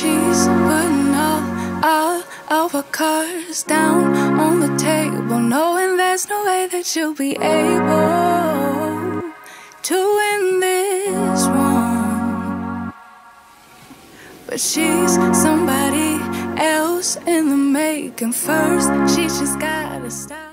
she's putting all our cards down on the table, knowing there's no way that you'll be able to win this one. But she's somebody else in the making. First, she just gotta stop.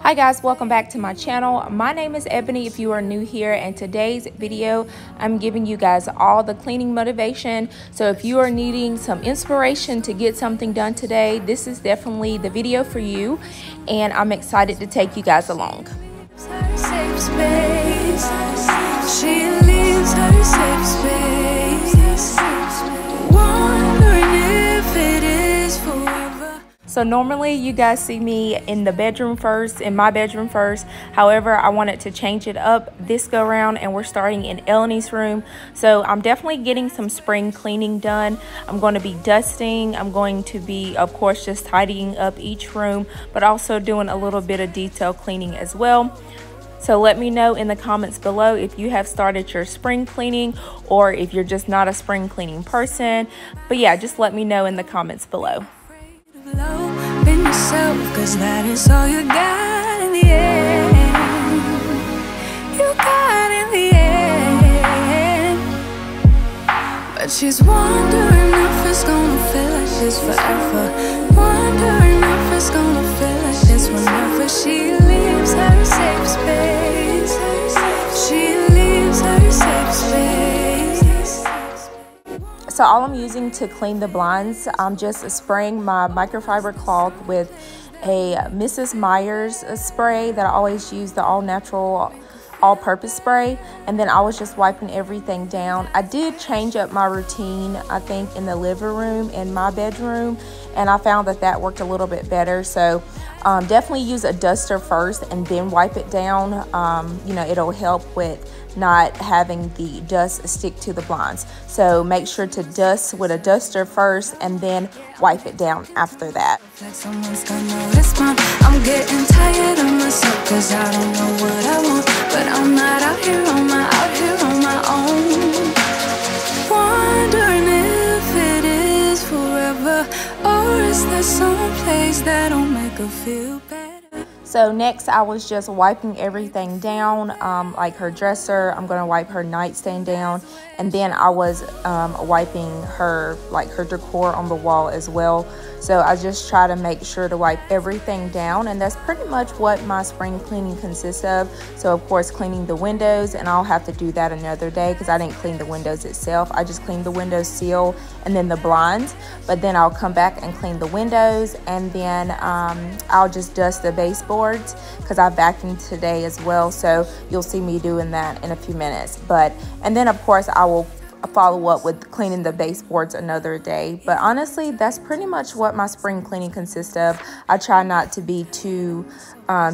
Hi guys, welcome back to my channel. My name is Ebony if you are new here, and today's video I'm giving you guys all the cleaning motivation. So if you are needing some inspiration to get something done today, this is definitely the video for you, and I'm excited to take you guys along. She leaves her safe space, wondering if it is forever. So normally you guys see me in the bedroom first, in my bedroom first. However, I wanted to change it up this go round, and we're starting in Eleni's room. So I'm definitely getting some spring cleaning done. I'm going to be dusting. I'm going to be, of course, just tidying up each room, but also doing a little bit of detail cleaning as well. So let me know in the comments below if you have started your spring cleaning or if you're just not a spring cleaning person. But yeah, just let me know in the comments below. Love in yourself, cause that is all you got in the end. You got in the end. But she's wondering if it's gonna feel like this forever. Wondering if it's gonna feel like this whenever she leaves her safe space. She leaves her safe space. So all I'm using to clean the blinds, I'm just spraying my microfiber cloth with a Mrs. Meyer's spray that I always use, the all-natural, all-purpose spray. And then I was just wiping everything down. I did change up my routine, I think, in the living room and my bedroom, and I found that that worked a little bit better. So definitely use a duster first and then wipe it down. You know, it'll help with not having the dust stick to the blinds. So make sure to dust with a duster first and then wipe it down after that. I'm getting tired of myself because I don't know what I want, but I'm not out here on my own. Wondering if it is forever, or is there some place that'll make her feel better. So next, I was just wiping everything down, like her dresser. I'm gonna wipe her nightstand down, and then I was wiping her, like, her decor on the wall as well. So I just try to make sure to wipe everything down, and that's pretty much what my spring cleaning consists of. So of course, cleaning the windows, and I'll have to do that another day because I didn't clean the windows itself. I just cleaned the windowsill and then the blinds, but then I'll come back and clean the windows, and then I'll just dust the baseboards because I vacuumed today as well. So you'll see me doing that in a few minutes. And then of course I will follow up with cleaning the baseboards another day. But honestly, that's pretty much what my spring cleaning consists of. I try not to be too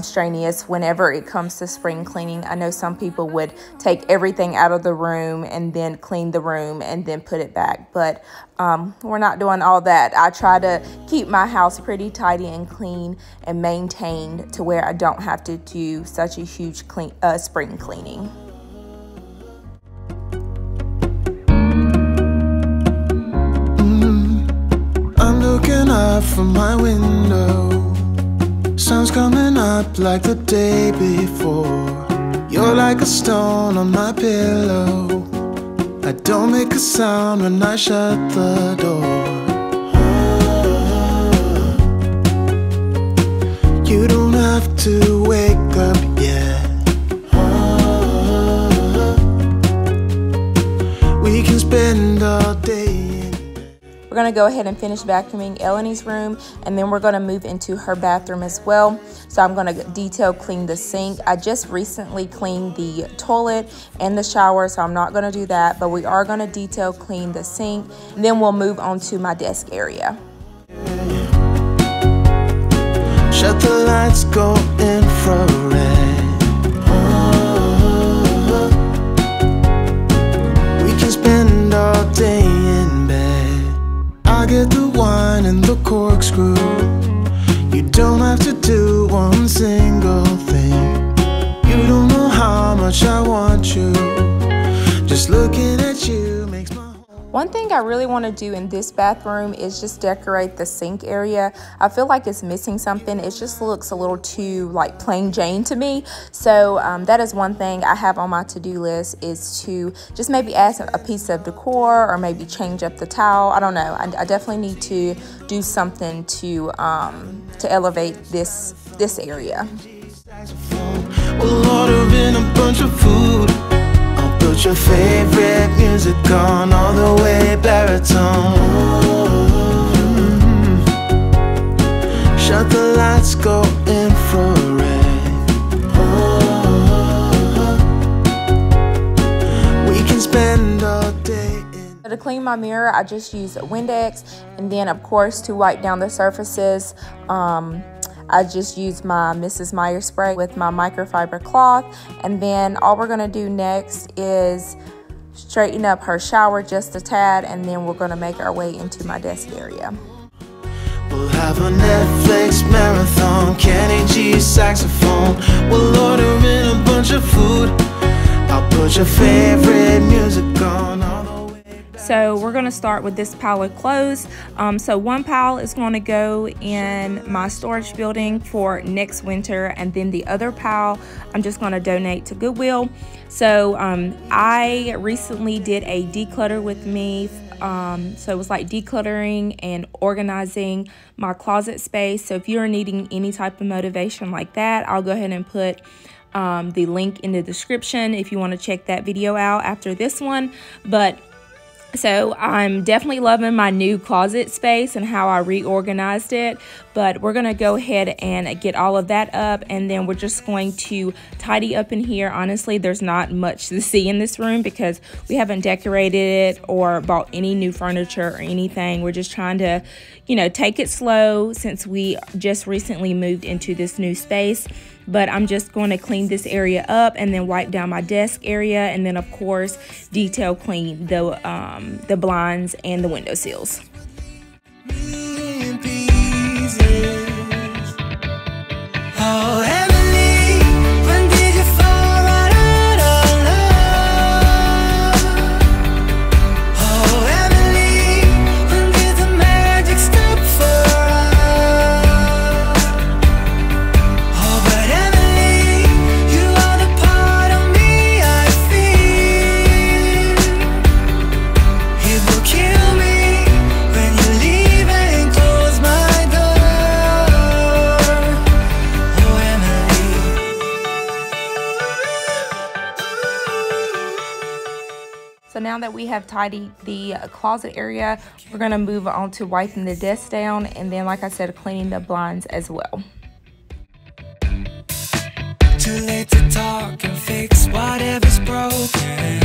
strenuous whenever it comes to spring cleaning. I know some people would take everything out of the room and then clean the room and then put it back, but we're not doing all that. I try to keep my house pretty tidy and clean and maintained to where I don't have to do such a huge spring cleaning. Out from my window, sun's coming up like the day before. You're like a stone on my pillow. I don't make a sound when I shut the door. You don't have to wake up yet. We can spend all day. We're gonna go ahead and finish vacuuming Eleni's room, and then we're gonna move into her bathroom as well. So I'm gonna detail clean the sink. I just recently cleaned the toilet and the shower, so I'm not gonna do that, but we are gonna detail clean the sink, and then we'll move on to my desk area. Shut the lights, go infrared. Oh, we can spend all day in bed. I get the wine and the corkscrew. You don't have to do one single thing. You don't know how much I want you. Just looking at you makes my heart. One thing I really want to do in this bathroom is just decorate the sink area. I feel like it's missing something. It just looks a little too like plain Jane to me. So that is one thing I have on my to-do list, is to just maybe add a piece of decor or maybe change up the towel. I don't know. I definitely need to do something to elevate this area. We'll order in a bunch of food. I'll put your favorite music on, all the way baritone. Shut the lights, go infrared. We can spend all day. To clean my mirror, I just use Windex, and then of course to wipe down the surfaces, I just used my Mrs. Meyer's spray with my microfiber cloth. And then all we're gonna do next is straighten up her shower just a tad, and then we're gonna make our way into my desk area. We'll have a Netflix marathon, Kenny G's saxophone. We'll order in a bunch of food. I'll put your favorite music on. So we're going to start with this pile of clothes. So one pile is going to go in my storage building for next winter, and then the other pile I'm just going to donate to Goodwill. So I recently did a declutter with me. So it was like decluttering and organizing my closet space. So if you're needing any type of motivation like that, I'll go ahead and put the link in the description if you want to check that video out after this one. But so I'm definitely loving my new closet space and how I reorganized it, but we're going to go ahead and get all of that up, and then we're just going to tidy up in here. Honestly, there's not much to see in this room because we haven't decorated it or bought any new furniture or anything. We're just trying to, you know, take it slow since we just recently moved into this new space. But I'm just going to clean this area up and then wipe down my desk area, and then of course detail clean the blinds and the windowsills. So now that we have tidied the closet area, we're gonna move on to wiping the desk down, and then like I said, cleaning the blinds as well. Too late to talk and fix whatever's broken.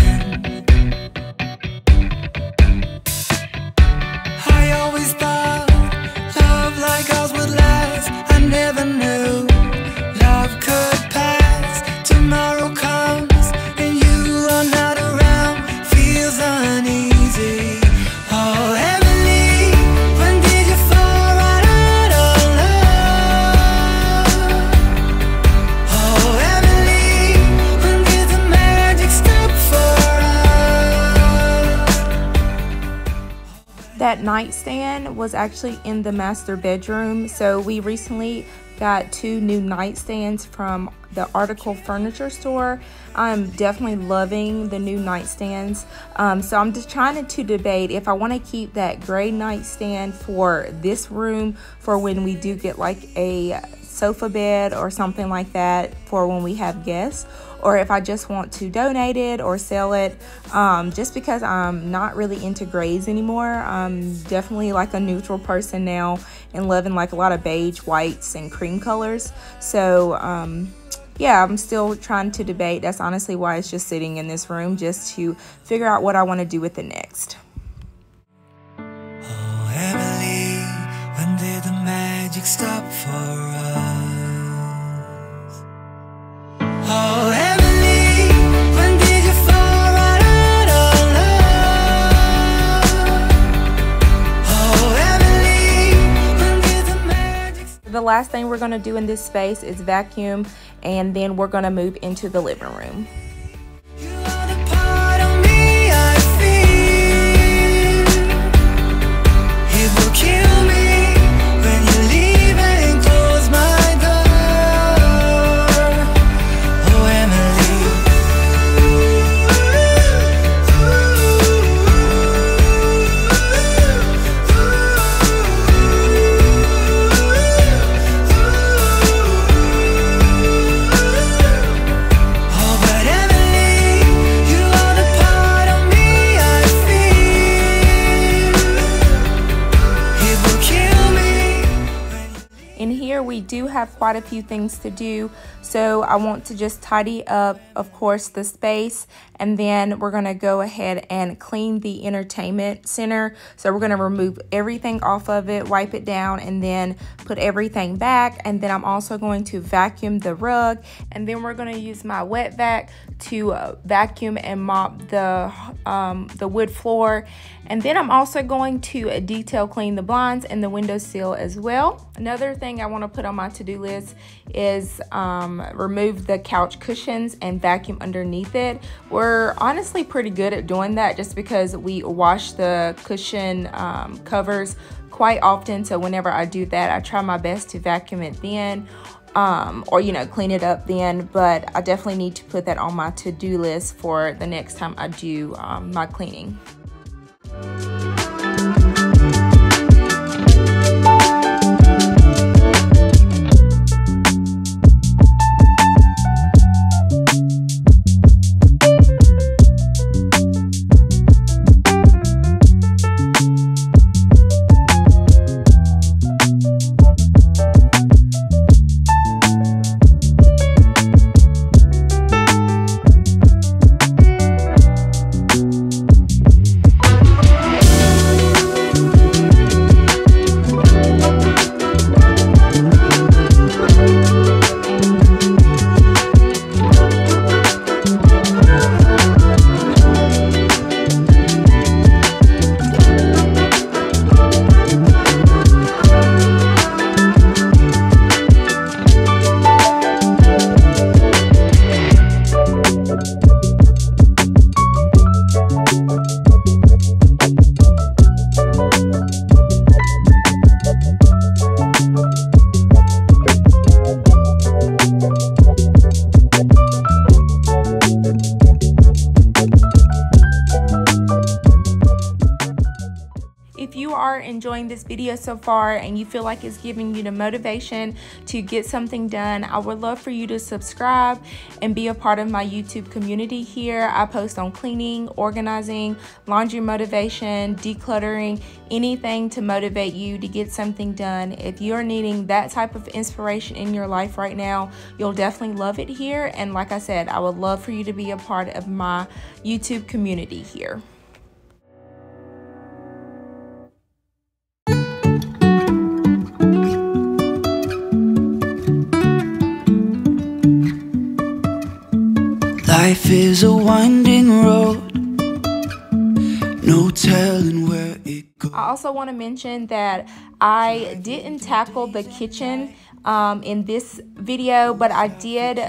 I always thought love like ours would last. I never knew love could pass. Tomorrow comes. That nightstand was actually in the master bedroom. So we recently got two new nightstands from the Article Furniture Store. I'm definitely loving the new nightstands. So I'm just trying to debate if I want to keep that gray nightstand for this room for when we do get like a sofa bed or something like that for when we have guests, or if I just want to donate it or sell it, just because I'm not really into grays anymore. I'm definitely like a neutral person now and loving like a lot of beige, whites, and cream colors. So yeah, I'm still trying to debate. That's honestly why it's just sitting in this room, just to figure out what I want to do with it next. Oh, Emily, when did the magic stop for us? Oh, Emily. The last thing we're going to do in this space is vacuum, and then we're going to move into the living room. You are the part of me I feel. we do have quite a few things to do, so I want to just tidy up, of course, the space, and then we're going to go ahead and clean the entertainment center. So we're going to remove everything off of it, wipe it down, and then put everything back. And then I'm also going to vacuum the rug, and then we're going to use my wet vac to vacuum and mop the wood floor. And then I'm also going to detail clean the blinds and the windowsill as well. Another thing I want to put on my to-do list is remove the couch cushions and vacuum underneath it. We're honestly pretty good at doing that just because we wash the cushion covers quite often. So whenever I do that, I try my best to vacuum it then. Or, you know, clean it up then, but I definitely need to put that on my to-do list for the next time I do my cleaning. If you are enjoying this video so far and you feel like it's giving you the motivation to get something done, I would love for you to subscribe and be a part of my YouTube community here. I post on cleaning, organizing, laundry motivation, decluttering, anything to motivate you to get something done. If you are needing that type of inspiration in your life right now, you'll definitely love it here. And like I said, I would love for you to be a part of my YouTube community here. Life is a winding road, no telling where it goes. I also want to mention that I didn't tackle the kitchen in this video, but I did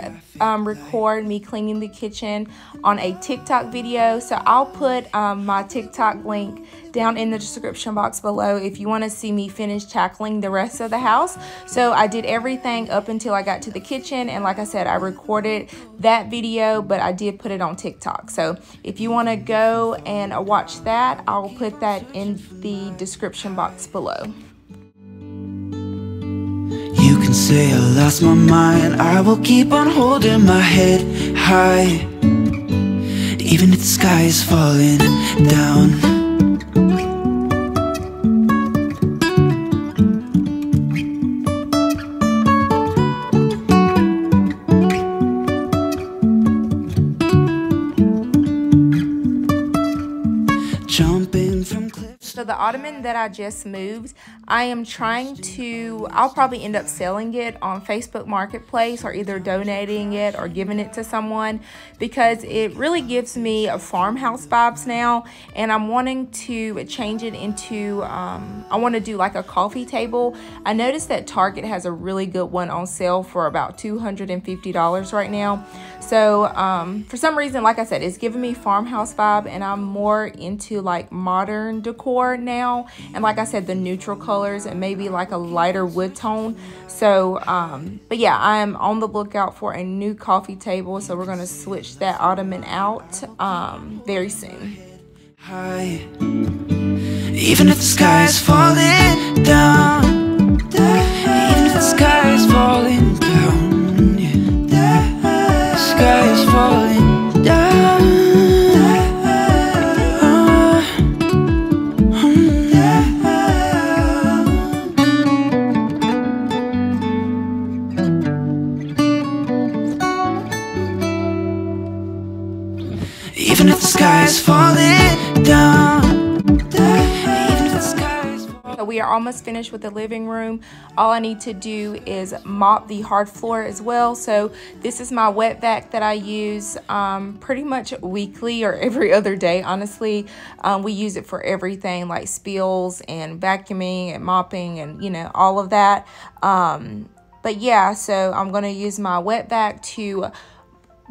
record me cleaning the kitchen on a TikTok video. So I'll put my TikTok link down in the description box below if you want to see me finish tackling the rest of the house. So I did everything up until I got to the kitchen, and like I said, I recorded that video, but I did put it on TikTok. So if you want to go and watch that, I'll put that in the description box below. You can say I lost my mind, I will keep on holding my head high, even if the sky is falling down. The ottoman that I just moved, I am trying to, I'll probably end up selling it on Facebook Marketplace or either donating it or giving it to someone, because it really gives me a farmhouse vibes now, and I'm wanting to change it into, I want to do like a coffee table. I noticed that Target has a really good one on sale for about $250 right now. So for some reason, like I said, it's giving me farmhouse vibe, and I'm more into like modern decor now, and like I said, the neutral colors and maybe like a lighter wood tone. So but yeah, I am on the lookout for a new coffee table, so we're going to switch that ottoman out very soon. Hi, even if the sky is falling down, even if the sky is falling down, the sky is falling down. We are almost finished with the living room. All I need to do is mop the hard floor as well. So this is my wet vac that I use pretty much weekly or every other day, honestly. We use it for everything like spills and vacuuming and mopping and, you know, all of that. But yeah, so I'm gonna use my wet vac to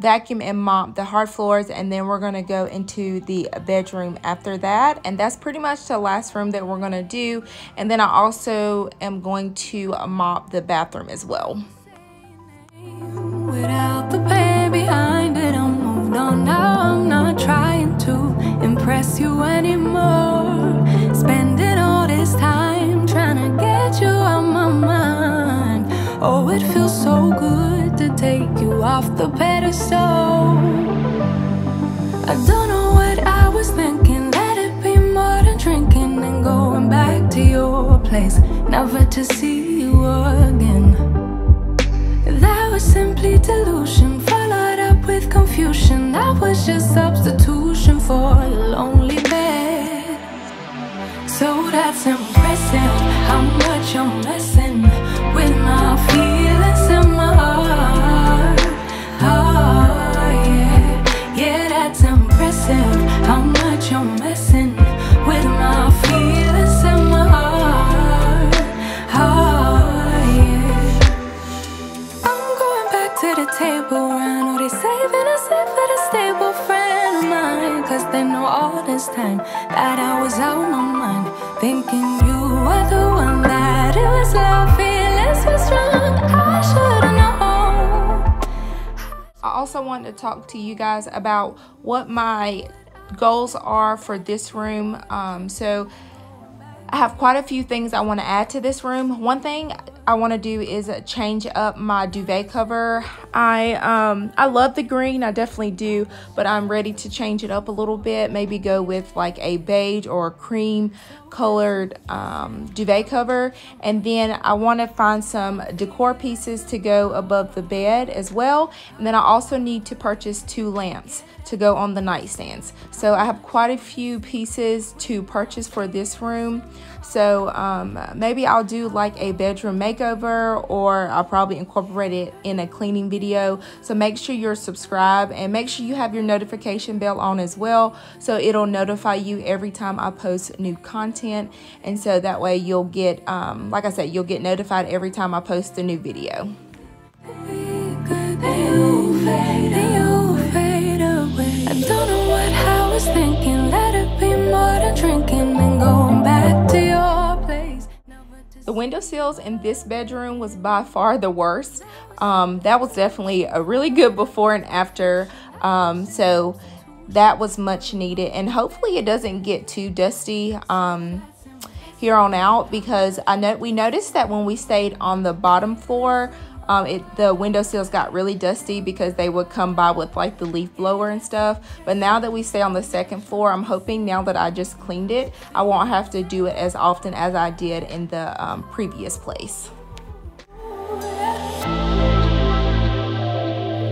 vacuum and mop the hard floors, and then we're going to go into the bedroom after that, and that's pretty much the last room that we're going to do. And then I also am going to mop the bathroom as well. Without the pain behind it, I'm moved on now. I'm not trying to impress you anymore, spending all this time trying to get you out my mind. Oh, it feels so good to take you off the pedestal. I don't know what I was thinking. Let it be more than drinking and going back to your place, never to see you again. That was simply delusion, followed up with confusion. That was just substitution for your lonely bed. So that's impressive how much you're messing with my feelings and my heart. Oh yeah, yeah, that's impressive how much you're messing with my feelings and my heart. Oh yeah, I'm going back to the table. I know they're saving us up for a stable friend of mine, cause they know all this time that I was out my mind, thinking you were the one, that it was love. I also want to talk to you guys about what my goals are for this room. So I have quite a few things I want to add to this room. One thing I want to do is change up my duvet cover. I love the green, I definitely do, but I'm ready to change it up a little bit. Maybe go with like a beige or cream colored duvet cover. And then I want to find some decor pieces to go above the bed as well. And then I also need to purchase 2 lamps to go on the nightstands. So I have quite a few pieces to purchase for this room. So maybe I'll do like a bedroom makeover, or I'll probably incorporate it in a cleaning video. So make sure you're subscribed and make sure you have your notification bell on as well, so it'll notify you every time I post new content. And so that way you'll get, like I said, you'll get notified every time I post a new video. I don't know what I was thinking. Let it be more than drinking and going back to your place. The windowsills in this bedroom was by far the worst. That was definitely a really good before and after. So that was much needed, and hopefully it doesn't get too dusty here on out, because I know we noticed that when we stayed on the bottom floor, the windowsills got really dusty because they would come by with like the leaf blower and stuff. But now that we stay on the second floor, I'm hoping now that I just cleaned it, I won't have to do it as often as I did in the previous place.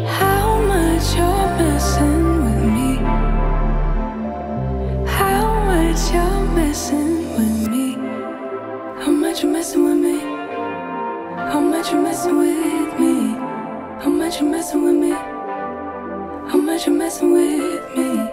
How much you're messing with me. How much you're messing with me. How much you're messing with me. How much you messing with me? How much you messing with me? How much you messing with me?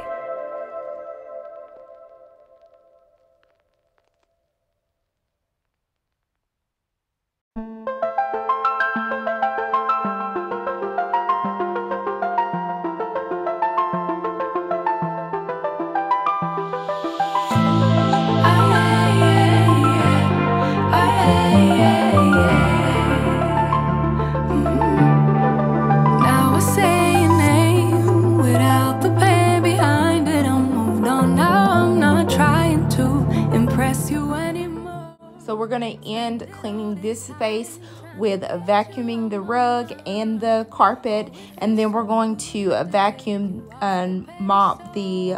Cleaning this space with vacuuming the rug and the carpet, and then we're going to vacuum and mop the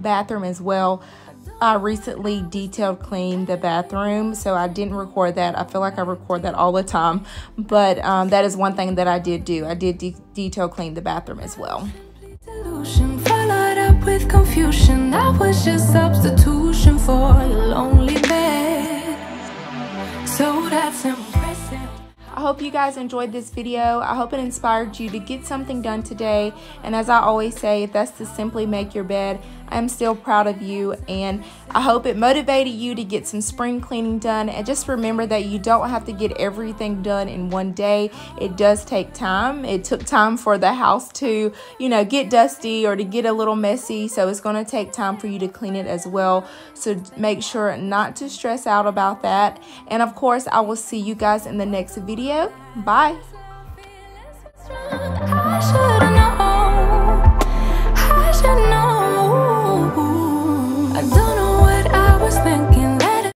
bathroom as well. I recently detailed cleaned the bathroom, so I didn't record that. I feel like I record that all the time, but that is one thing that I did do. I did detail clean the bathroom as well. Followed up with confusion. That was just substitution for a lonely bed. That's impressive. I hope you guys enjoyed this video. I hope it inspired you to get something done today. And as I always say, if that's to simply make your bed, I'm still proud of you. And I hope it motivated you to get some spring cleaning done. And just remember that you don't have to get everything done in one day. It does take time. It took time for the house to, you know, get dusty or to get a little messy. So it's going to take time for you to clean it as well. So make sure not to stress out about that. And of course, I will see you guys in the next video. Bye.